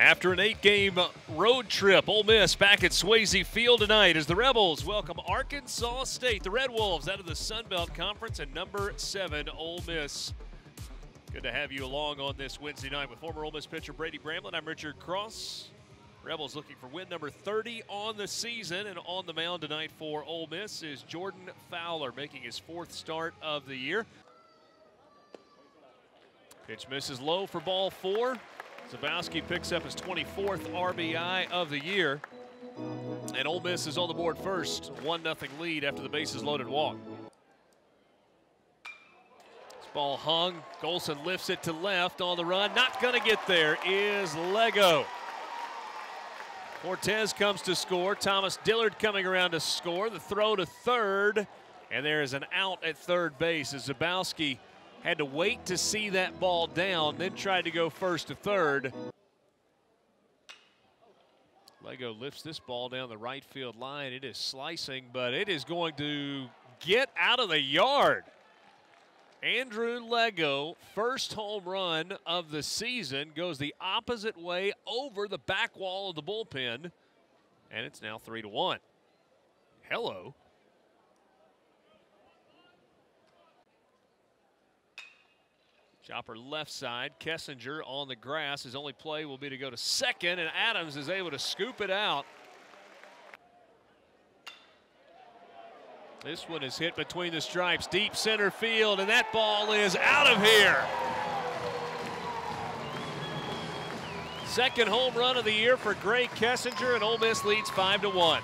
After an 8-game road trip, Ole Miss back at Swayze Field tonight as the Rebels welcome Arkansas State. The Red Wolves out of the Sunbelt Conference and #7 Ole Miss. Good to have you along on this Wednesday night with former Ole Miss pitcher Brady Bramlett. I'm Richard Cross. Rebels looking for win number 30 on the season, and on the mound tonight for Ole Miss is Jordan Fowler, making his 4th start of the year. Pitch misses low for ball 4. Zabowski picks up his 24th RBI of the year. And Ole Miss is on the board first, 1-0 lead after the bases loaded walk. This ball hung, Golson lifts it to left on the run. Not gonna get there is Leggo. Cortez comes to score, Thomas Dillard coming around to score. The throw to third, and there is an out at third base as Zabowski had to wait to see that ball down, then tried to go first to third. Leggo lifts this ball down the right field line. It is slicing, but it is going to get out of the yard. Andrew Leggo, first home run of the season, goes the opposite way over the back wall of the bullpen, and it's now 3-1. Hello. Chopper left side, Kessinger on the grass. His only play will be to go to second, and Adams is able to scoop it out. This one is hit between the stripes, deep center field, and that ball is out of here. Second home run of the year for Gray Kessinger, and Ole Miss leads 5-1.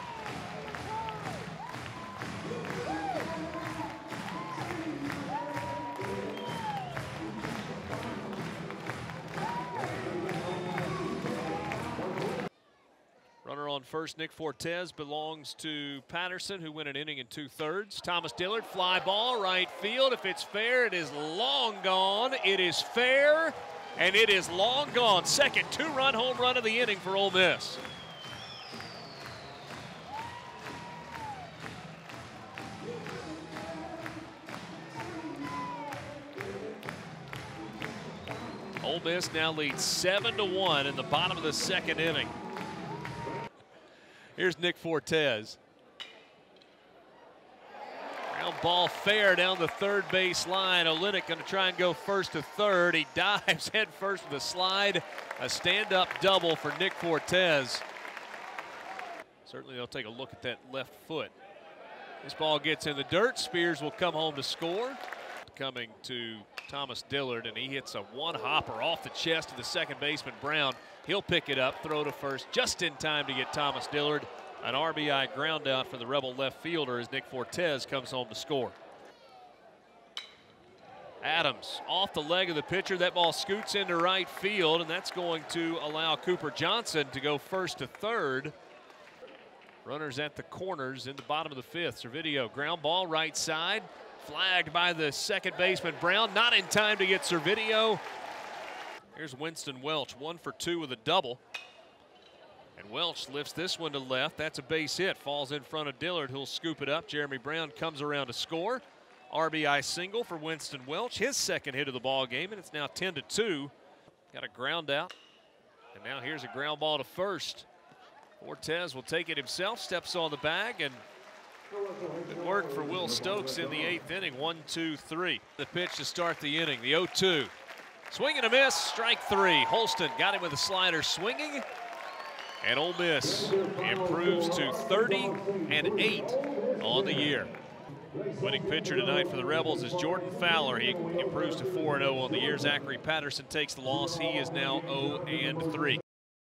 On first, Nick Fortes belongs to Patterson, who went an inning and 2/3. Thomas Dillard, fly ball, right field. If it's fair, it is long gone. It is fair, and it is long gone. Second two-run home run of the inning for Ole Miss. Ole Miss now leads 7-1 in the bottom of the second inning. Here's Nick Fortes. Ground ball fair down the third base line. Olenek going to try and go first to third. He dives head first with a slide. A stand-up double for Nick Fortes. Certainly they'll take a look at that left foot. This ball gets in the dirt. Spears will come home to score. Coming to Thomas Dillard, and he hits a one-hopper off the chest of the second baseman, Brown. He'll pick it up, throw to first, just in time to get Thomas Dillard. An RBI ground out for the Rebel left fielder as Nick Fortes comes home to score. Adams off the leg of the pitcher. That ball scoots into right field, and that's going to allow Cooper Johnson to go first to third. Runners at the corners in the bottom of the fifth. Servideo, ground ball right side. Flagged by the second baseman, Brown. Not in time to get Servideo. Here's Winston Welch, 1 for 2 with a double. And Welch lifts this one to left. That's a base hit. Falls in front of Dillard, who'll scoop it up. Jeremy Brown comes around to score. RBI single for Winston Welch, his second hit of the ball game, and it's now 10-2. Got a ground out. And now here's a ground ball to first. Ortez will take it himself, steps on the bag, and good work for Will Stokes in the 8th inning. 1, 2, 3. The pitch to start the inning, the 0-2. Swing and a miss, strike 3. Holston got him with a slider swinging. And Ole Miss improves to 30-8 on the year. Winning pitcher tonight for the Rebels is Jordan Fowler. He improves to 4-0 on the year. Zachary Patterson takes the loss. He is now 0-3.